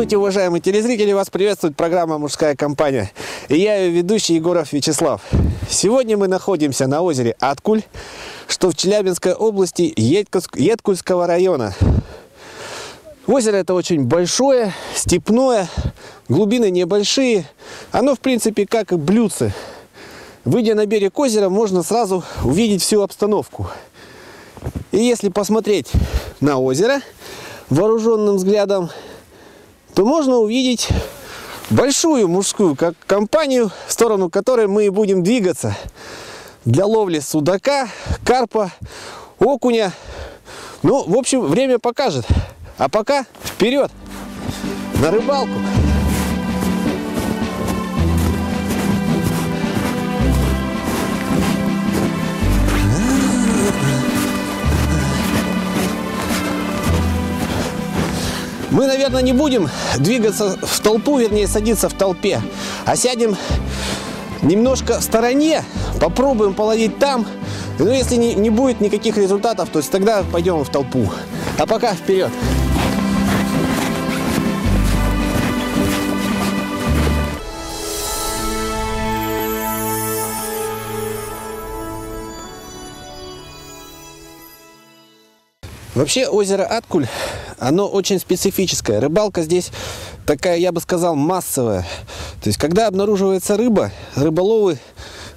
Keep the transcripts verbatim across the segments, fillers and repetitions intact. Здравствуйте, уважаемые телезрители! Вас приветствует программа «Мужская компания». И я ее ведущий Егоров Вячеслав. Сегодня мы находимся на озере Аткуль, что в Челябинской области Едкульского района. Озеро это очень большое, степное, глубины небольшие. Оно, в принципе, как и блюдце. Выйдя на берег озера, можно сразу увидеть всю обстановку. И если посмотреть на озеро вооруженным взглядом, то можно увидеть большую мужскую компанию, в сторону которой мы и будем двигаться для ловли судака, карпа, окуня. Ну, в общем, время покажет. А пока вперед на рыбалку! Мы, наверное, не будем двигаться в толпу, вернее, садиться в толпе, а сядем немножко в стороне, попробуем половить там. Но если не, не будет никаких результатов, то есть тогда пойдем в толпу. А пока вперед! Вообще озеро Аткуль, оно очень специфическое. Рыбалка здесь такая, я бы сказал, массовая. То есть, когда обнаруживается рыба, рыболовы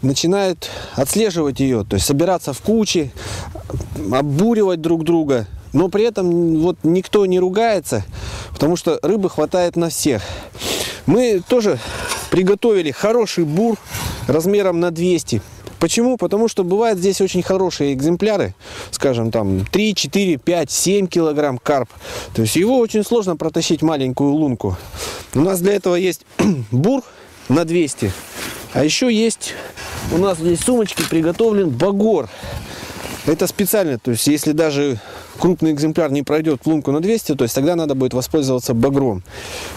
начинают отслеживать ее, то есть собираться в кучи, оббуривать друг друга. Но при этом вот никто не ругается, потому что рыбы хватает на всех. Мы тоже приготовили хороший бур размером на двести. Почему? Потому что бывают здесь очень хорошие экземпляры, скажем, там три, четыре, пять, семь килограмм карп. То есть его очень сложно протащить маленькую лунку. У нас для этого есть бур на двести, а еще есть у нас здесь сумочки приготовлен багор. Это специально, то есть если даже крупный экземпляр не пройдет в лунку на двести, то есть тогда надо будет воспользоваться багром.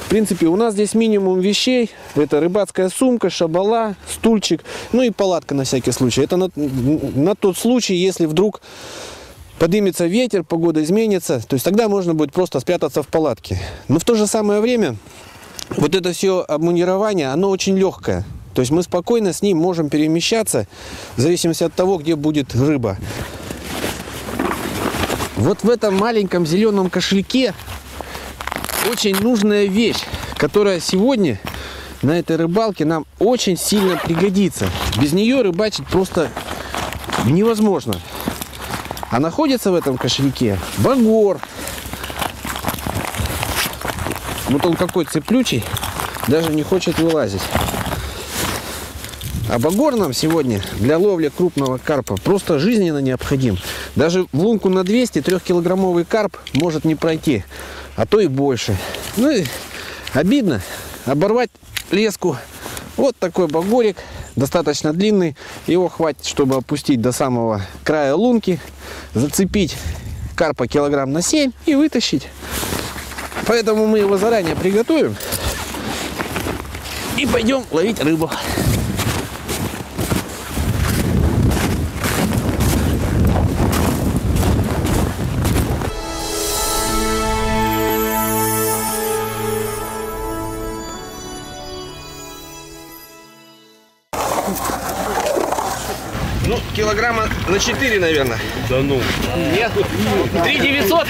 В принципе, у нас здесь минимум вещей. Это рыбацкая сумка, шабала, стульчик, ну и палатка на всякий случай. Это на, на тот случай, если вдруг поднимется ветер, погода изменится, то есть тогда можно будет просто спрятаться в палатке. Но в то же самое время вот это все обмундирование, оно очень легкое. То есть мы спокойно с ним можем перемещаться, в зависимости от того, где будет рыба. Вот в этом маленьком зеленом кошельке очень нужная вещь, которая сегодня на этой рыбалке нам очень сильно пригодится. Без нее рыбачить просто невозможно. А находится в этом кошельке багор. Вот он какой цеплючий, даже не хочет вылазить. А багор нам сегодня для ловли крупного карпа просто жизненно необходим. Даже в лунку на двести трехкилограммовый карп может не пройти, а то и больше. Ну и обидно оборвать леску. Вот такой багорик, достаточно длинный. Его хватит, чтобы опустить до самого края лунки, зацепить карпа килограмм на семь и вытащить. Поэтому мы его заранее приготовим и пойдем ловить рыбу. Ну, килограмма на четыре, наверное. Да ну. Нет? три девятьсот?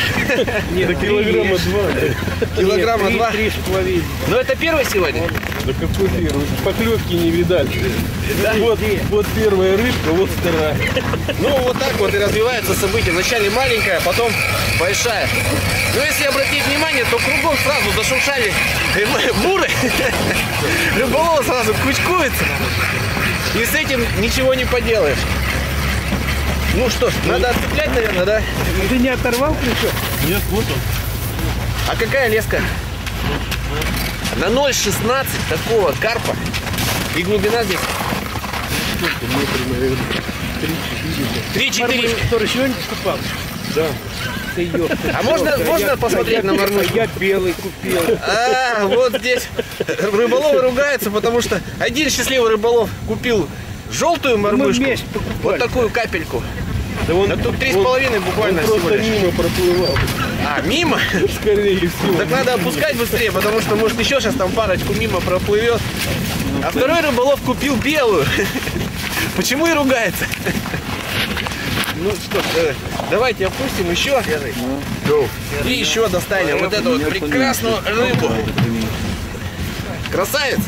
Нет, килограмма два. Килограмма два. три с половиной. Ну, это первый сегодня? Да какой первый? Поклевки не видали. Вот первая рыбка, вот вторая. Ну, вот так вот и развивается событие. Вначале маленькая, потом большая. Но если обратить внимание, то кругом сразу зашуршали буры. Рыболов сразу кучкуется. И с этим ничего не поделаешь. Ну что ж, надо отцеплять, наверное, да? Ты не оторвал крючок? Нет, вот он. А какая леска? На ноль шестнадцать такого карпа. И глубина здесь? три-четыре. Который сегодня поступал? Да. А можно, можно посмотреть на мармышку? Я белый купил. А, вот здесь рыболовы ругаются, потому что один счастливый рыболов купил желтую мармышку, вот такую капельку, Да, он, да тут три с половиной буквально всего просто лишь. Мимо проплывал. А, мимо? Скорее всего. Так надо опускать быстрее, потому что, может, еще сейчас там парочку мимо проплывет. А второй рыболов купил белую. Почему и ругается? Ну что ж, давайте опустим еще. И еще достанем вот эту вот прекрасную рыбу. Красавец!